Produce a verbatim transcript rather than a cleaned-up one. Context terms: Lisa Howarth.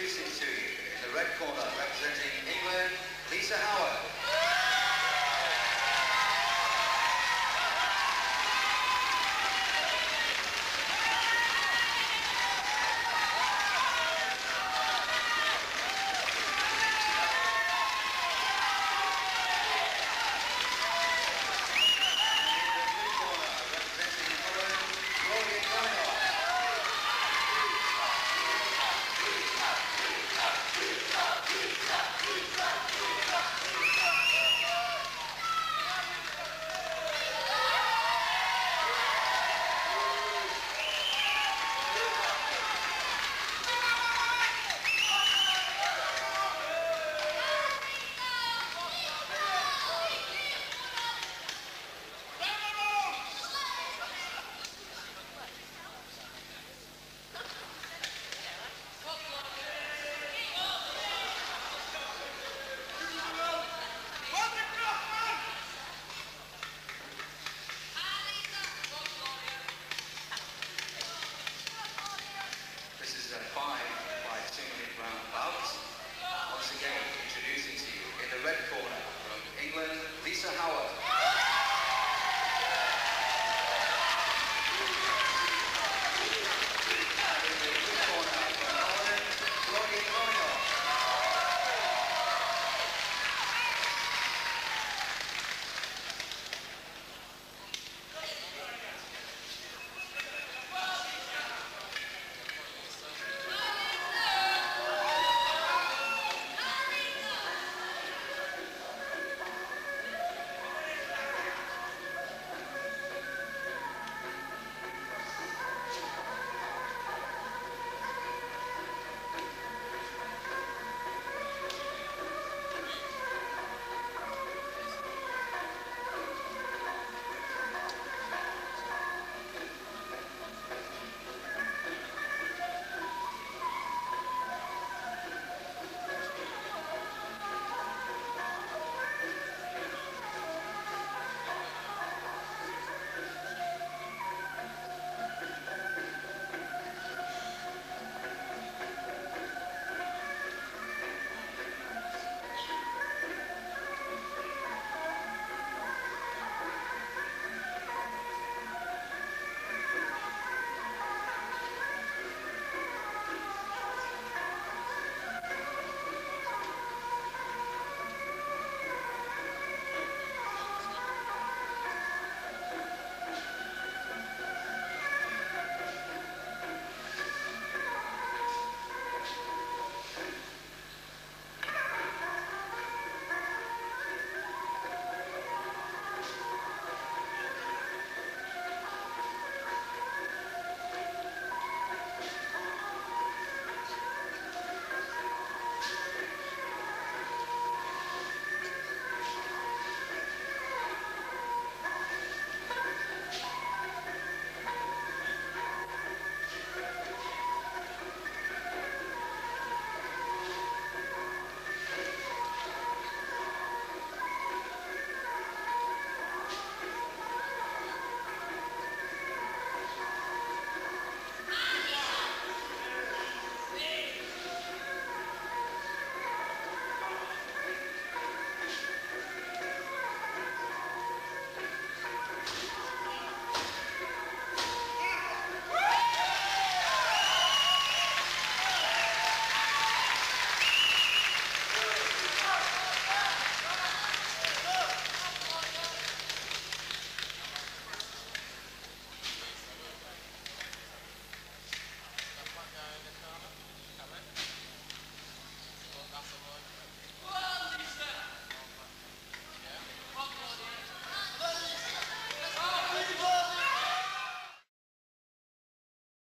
introducing to you, in the red corner, representing England, Lisa Howarth. Lisa Howarth.